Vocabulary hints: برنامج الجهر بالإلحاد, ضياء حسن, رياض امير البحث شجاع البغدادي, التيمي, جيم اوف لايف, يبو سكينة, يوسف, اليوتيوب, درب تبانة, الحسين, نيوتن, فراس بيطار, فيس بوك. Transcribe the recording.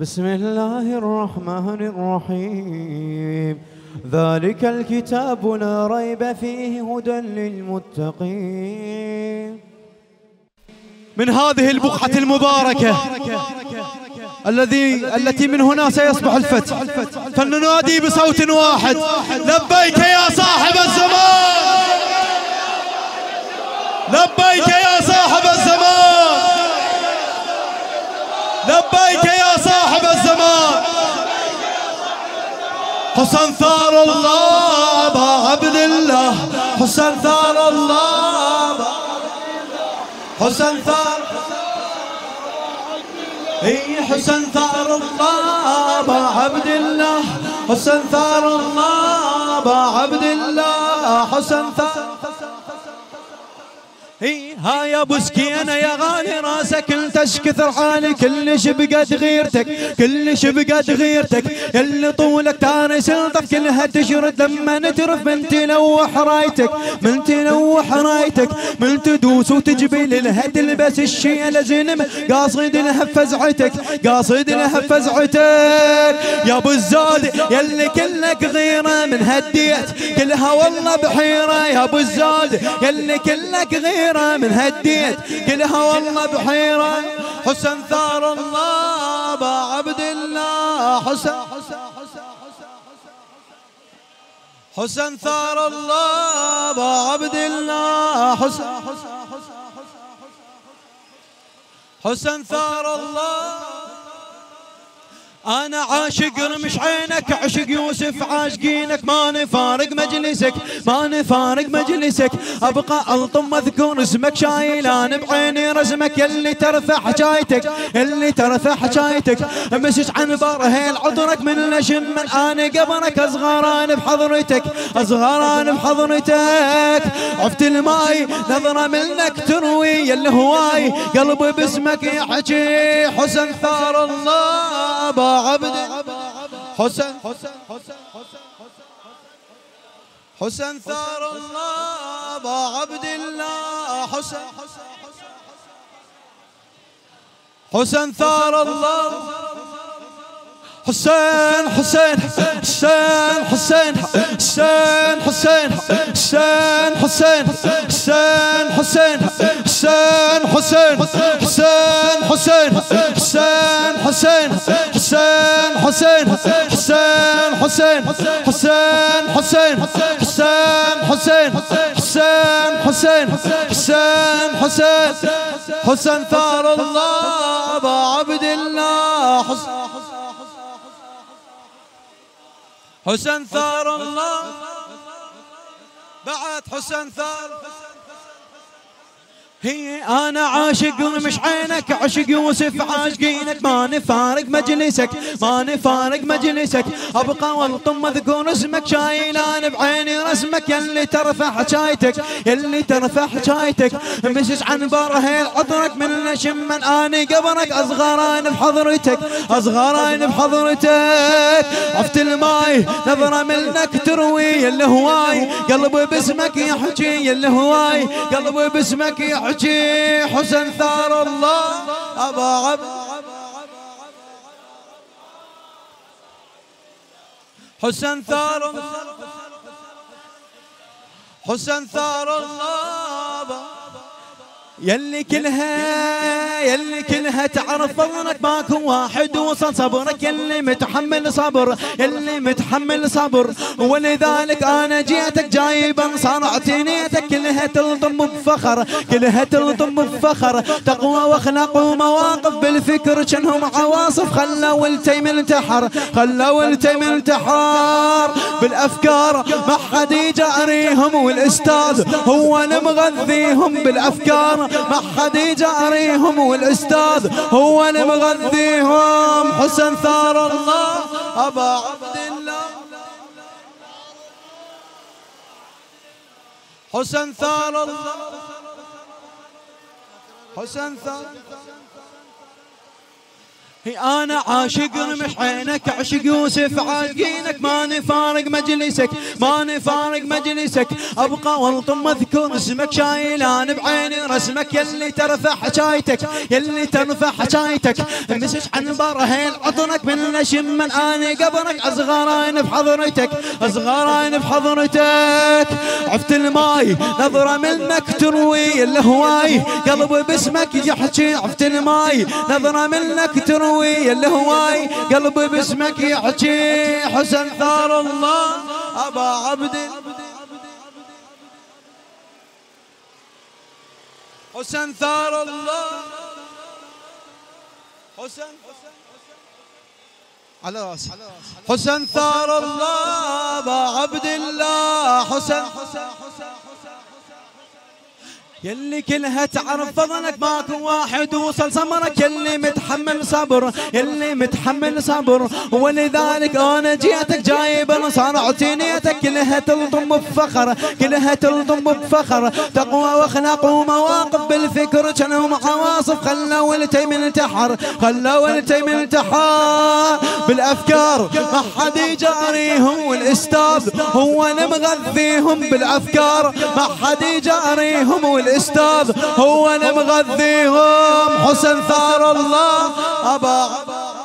بسم الله الرحمن الرحيم ذلك الكتاب لا ريب فيه هدى للمتقين. من هذه البقعة المباركة التي من هنا سيصبح الفتح، فلننادي بصوت واحد: لبيك يا صاحب الزمان، لبيك يا صاحب الزمان، لبيك يا صاحب الزمان. حسن ثار الله أبا عبد الله، حسن ثار الله، حسن ثار، اي حسن ثار الله أبا عبد الله، حسن ثار الله أبا عبد الله، حسن ثار. ها يا ابو سكينة يا غالي راسك انتش كثر حالي، كلش بقد غيرتك، كلش بقد غيرتك، اللي طولك تاني سلطك كلها تشرد لما نترف من تلوح رايتك، من تلوح رايتك، من تدوس وتجبي لها تلبس الشيله زنمه، قاصد لها فزعتك، قاصد لها فزعتك. يا ابو الزاد يلي كلك غيره من هديت كلها والله بحيره، يا ابو الزاد يلي كلك غيره من هديت كلها والله بحيرة. حسن ثار الله أبا عبد الله، حسن، حسن ثار الله أبا عبد الله، حسن، حسن ثار الله. أنا عاشق رمش عينك، عشق يوسف عاشقينك، ما نفارق مجلسك، ما نفارق مجلسك، أبقى ألطم أذكر اسمك، شايل أنا بعيني رسمك، يلي ترفع حجايتك، يلي ترفع حجايتك، امسك عن برهيل عطرك، من نشم من أنا قبرك، أصغران بحضرتك، أصغران بحضرتك. عفت الماي نظرة منك تروي، يلي هواي قلبي باسمك يحجي. حسن ثار الله أبا عبد، حسن، حسن، حسن ثار الله أبا عبد الله، حسن، حسن ثار الله. حسين حسين حسين حسين حسين حسين حسين حسين حسين حسين حسين حسين حسين حسين حسين حسين حسين حسين حسين حسين حسين حسين حسين حسين حسين حسن ثار الله أبا عبد الله، حسن، حسن ثار الله. بعد حسن ثار هي أنا عاشق رمش عينك، عشق يوسف عاشقينك، ما نفارق مجلسك، ما نفارق مجلسك، أبقى والطم أذكر اسمك، شايل أنا بعيني رسمك، يلي ترفع حجايتك، يلي ترفع حجايتك، امسك عن برهيل عطرك، من نشم من أني قبرك، أصغران بحضرتك، أصغران بحضرتك. عفت الماي نظرة منك تروي، يلي هواي قلبي باسمك يحجي، يلي هواي قلبي باسمك يحجي. حسن ثار الله أبا عبد، حسن ثار الله، حسن ثار الله. يلي كلها، يلي كلها تعرف فضلك، ماكو واحد وصل صبرك، يلي متحمل صبر، يلي متحمل صبر، ولذلك انا جيتك جايبا صارعتي نيتك، كلها تلطم بفخر، كلها تلطم بفخر، تقوى واخلاق ومواقف بالفكر شنهم عواصف، خلوا التيم انتحر، خلوا التيم انتحر بالافكار، ما حد يجاريهم والاستاذ هو المغذيهم بالافكار، ما حد يجاريهم والاستاذ هو اللي مغذيهم. حسن ثار الله أبا عبد الله، حسن ثار الله، حسن ثار. أنا عاشق رمح عينك، عاشق يوسف عاشقينك، ما نفارق مجلسك، ما نفارق مجلسك، أبقى والطم أذكر اسمك، شايل أنا بعيني رسمك، يلي ترفع حشايتك، يلي ترفع حشايتك، مسج عن برهين عطرك، من نشم من أني قبرك، أصغرين بحضرتك، أصغرين بحضرتك، عفت الماي نظرة منك تروي الهواي، قلبي باسمك يحكي، عفت الماي نظرة منك تروي الهواي، قلبي باسمك يحكي، حسن ثار الله أبا عبد، حسن ثار الله، حسن على راسي، حسن ثار الله أبا عبد الله، حسن يلي كلها تعرف فضلك، ماكو واحد وصل صبرك، يلي متحمل صبر، يلي متحمل صبر، ولذلك انا جيتك جايب انصار عتنيتك، كلها تلطم بفخر، كلها تلطم بفخر، تقوى واخلاق ومواقف بالفكر كانوا عواصف، خلوا التيم انتحر، خلوا التيم انتحر بالافكار، ما حد يجاريهم، والاستاذ هو اللي مغذيهم بالافكار، ما حد يجاريهم، الأستاذ هو اللي مغذيهم، حسن ثار الله أبا